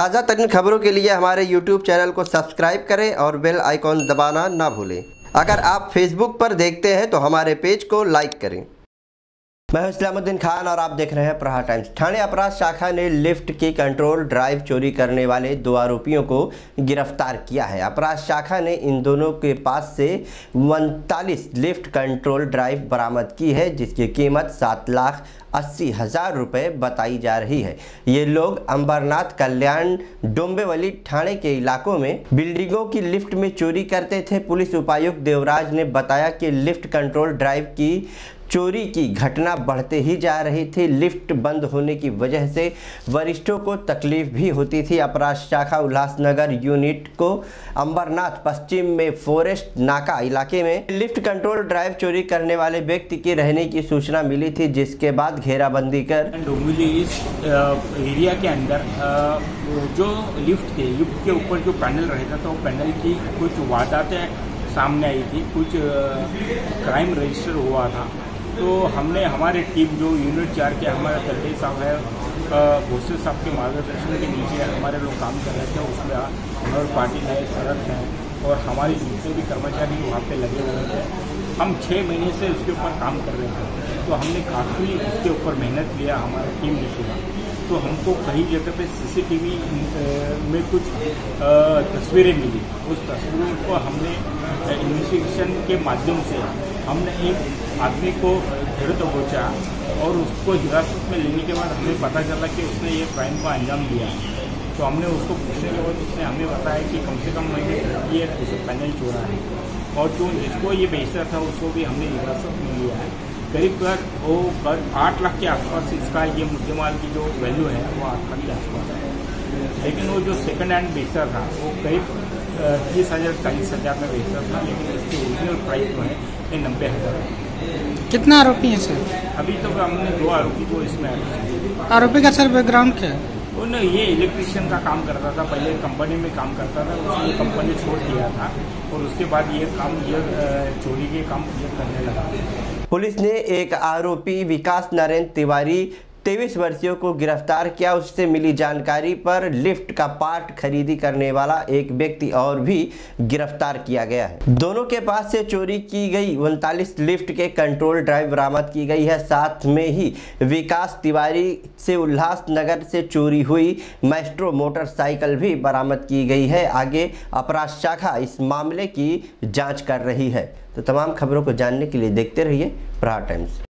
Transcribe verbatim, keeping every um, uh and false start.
ताज़ा तरीन खबरों के लिए हमारे यूट्यूब चैनल को सब्सक्राइब करें और बेल आइकॉन दबाना ना भूलें। अगर आप फेसबुक पर देखते हैं तो हमारे पेज को लाइक करें। मैं इस्लामुद्दीन खान और आप देख रहे हैं प्रहार टाइम्स। ठाणे अपराध शाखा ने लिफ्ट की कंट्रोल ड्राइव चोरी करने वाले दो आरोपियों को गिरफ्तार किया है। अपराध शाखा ने इन दोनों के पास से उनतालीस लिफ्ट कंट्रोल ड्राइव बरामद की है, जिसकी कीमत सात लाख अस्सी हज़ार रुपये बताई जा रही है। ये लोग अंबरनाथ, कल्याण, डोंबिवली, ठाणे के इलाकों में बिल्डिंगों की लिफ्ट में चोरी करते थे। पुलिस उपायुक्त देवराज ने बताया कि लिफ्ट कंट्रोल ड्राइव की चोरी की घटना बढ़ते ही जा रही थी। लिफ्ट बंद होने की वजह से वरिष्ठों को तकलीफ भी होती थी। अपराध शाखा उल्लासनगर यूनिट को अंबरनाथ पश्चिम में फॉरेस्ट नाका इलाके में लिफ्ट कंट्रोल ड्राइव चोरी करने वाले व्यक्ति के रहने की सूचना मिली थी, जिसके बाद घेराबंदी कर डोंबिवली इस एरिया के अंदर जो लिफ्ट के लिफ्ट के ऊपर जो पैनल रहता था, वो पैनल की कुछ वारदातें सामने आई थी, कुछ क्राइम रजिस्टर हुआ था। तो हमने हमारे टीम जो यूनिट चार के हमारे तल्ले साहब है, भोसे साहब के मार्गदर्शन के नीचे हमारे लोग काम कर रहे थे। उसमें मनोहर पाटिल है, शरद है और हमारे जितने भी कर्मचारी वहाँ पे लगे हुए थे। हम छः महीने से उसके ऊपर काम कर रहे थे, तो हमने काफ़ी उसके ऊपर मेहनत लिया हमारी टीम ने किया। तो हमको कई जगह पे सीसीटीवी में कुछ तस्वीरें मिली। उस तस्वीरों को हमने इन्वेस्टिगेशन के माध्यम से हमने एक आदमी को घर तक पहुँचा और उसको हिरासत में लेने के बाद हमें पता चला कि उसने ये क्राइम को अंजाम दिया। तो हमने उसको पूछने के बाद उसने हमें बताया कि कम से कम मैंने ये ऐसे पैनल छोड़ा है और जो जिसको ये बेचता था उसको भी हमने हिरासत में लिया है। करीब कर वो कर आठ लाख के आसपास इसका ये मुद्देमाल की जो वैल्यू है वो आठ लाख के आसपास है। लेकिन वो जो सेकंड हैंड बेचता था वो करीब तीस हज़ार चालीस हज़ार में बेचता था, लेकिन इसकी ओरिजिनल प्राइस जो है ये नब्बे हज़ार है। कितना आरोपी है सर? अभी तो हमने दो आरोपी को इसमें आरोपी आरोपी का सर बैकग्राउंड क्या है? वो ना ये इलेक्ट्रिशियन का काम करता था, पहले कंपनी में काम करता था, उसने कंपनी छोड़ दिया था और उसके बाद ये काम ये चोरी के काम ये करने लगा। पुलिस ने एक आरोपी विकास नरेंद्र तिवारी तेईस वर्षीयों को गिरफ्तार किया। उससे मिली जानकारी पर लिफ्ट का पार्ट खरीदी करने वाला एक व्यक्ति और भी गिरफ्तार किया गया है। दोनों के पास से चोरी की गई उनतालीस लिफ्ट के कंट्रोल ड्राइव बरामद की गई है। साथ में ही विकास तिवारी से उल्लासनगर से चोरी हुई मेस्ट्रो मोटरसाइकिल भी बरामद की गई है। आगे अपराध शाखा इस मामले की जाँच कर रही है। तो तमाम खबरों को जानने के लिए देखते रहिए प्रहार टाइम्स।